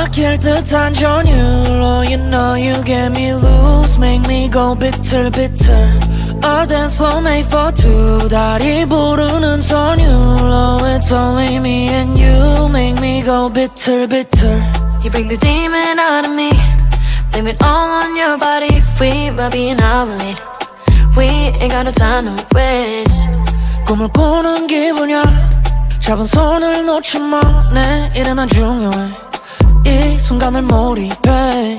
막힐 듯한 전율로 You know you get me loose Make me go bitter bitter A dance floor made for two 다리 부르는 전율로 It's only me and you Make me go bitter bitter You bring the demon out of me Blame it all on your body We Robbie and I will lead We ain't got no time to waste 꿈을 꾸는 기분이야 잡은 손을 놓지 마 내일은 안 중요해 이 순간을 몰입해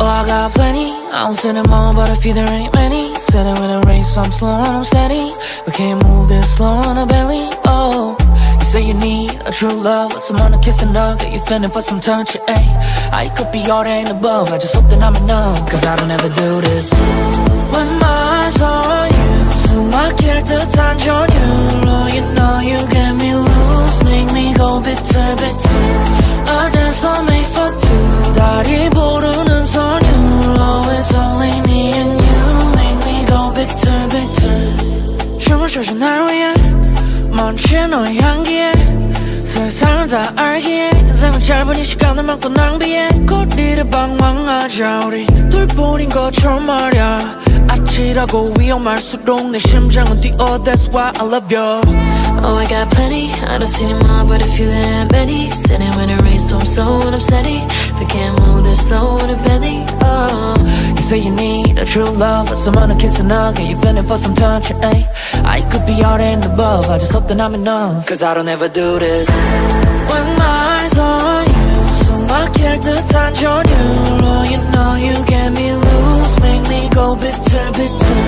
Oh I got plenty I don't say no more but I feel there ain't many Said I'm in a race so I'm slow and I'm steady We can't move this slow on our belly Oh You say you need a true love Someone to kiss and hug That you're feeling for some touch ay. I could be all that ain't above I just hope that I'm enough Cause I don't ever do this When my eyes are on you 숨 막힐 듯한 전율로 You know you get me loose Make me go bitter bitter A dance all made for two 다리 부르는 선율로 It's only me and you Make me go bitter bitter 춤을 춰줘 날 위해 멈춘 너의 향기에 세상을 다 알기에 인생은 짧은 이 시간을 막고 낭비해 거리를 방황하자 우리 둘뿐인 것처럼 말야 아찔하고 위험할수록 내 심장은 뛰어 That's why I love you Oh I got plenty I don't see any more but I feel there ain't many Sitting when it rains so I'm slow and I'm steady We can't move this slow in a belly Oh You say you need a true love Someone to kiss and hug And you're feeling for some touch ay. I could be all that and above I just hope that I'm enough Cause I don't ever do this When my eyes on you 숨 막힐 듯한 전율로 You know you get me loose Make me go bitter bitter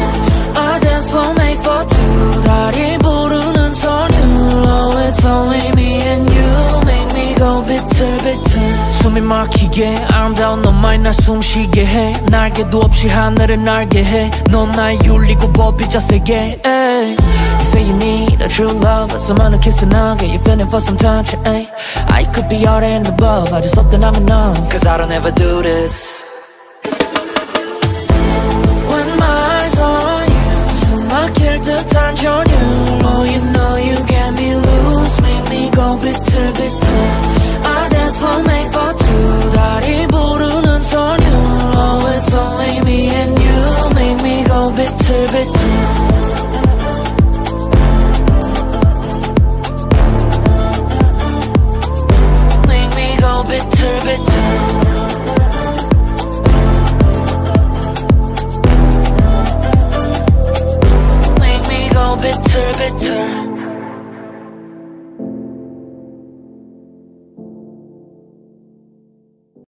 A dance floor made for two 다리 부르는 선율로 It's only me and you Make me go bitter bitter 숨이 막히게 아름다운 너만이 날 숨쉬게 해 날개도 없이 하늘을 날게 해 넌 나의 윤리고 법이자 세계 에이. Say you need a true love Someone to kiss and hug You're feeling for some touch ay. I could be all that and above I just hope that I'm enough Cause I don't ever do this When my eyes on you 숨 막힐 듯한 전율로 You know you get me loose Make me go bitter bitter I dance floor made for two 다리 부르는 전율로 It's only me and you Make me go bitter bitter Bitter, bitter